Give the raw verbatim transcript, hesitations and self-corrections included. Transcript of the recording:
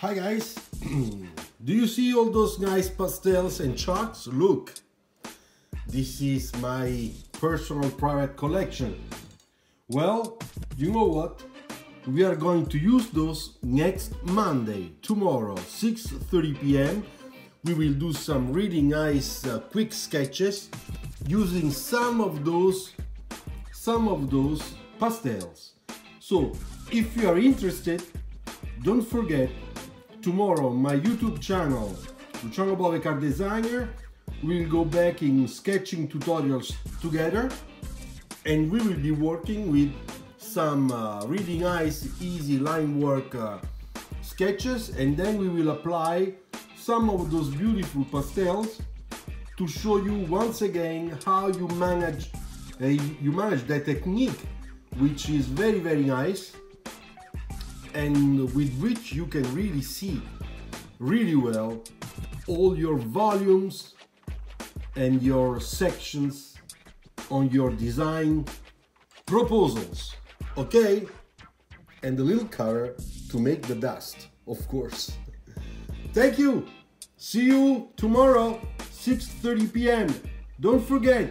Hi guys, do you see all those nice pastels and charts? Look, this is my personal private collection. Well, you know what? We are going to use those next Monday, tomorrow, six thirty p m We will do some really nice uh, quick sketches using some of those, some of those pastels. So, if you are interested, don't forget, tomorrow my YouTube channel, Luciano Bove Car Designer, we'll go back in sketching tutorials together, and we will be working with some uh, really nice, easy line work uh, sketches, and then we will apply some of those beautiful pastels to show you once again how you manage uh, you manage that technique, which is very very nice and with which you can really see really well all your volumes and your sections on your design proposals, okay? And a little color to make the dust, of course. Thank you. See you tomorrow, six thirty p m Don't forget.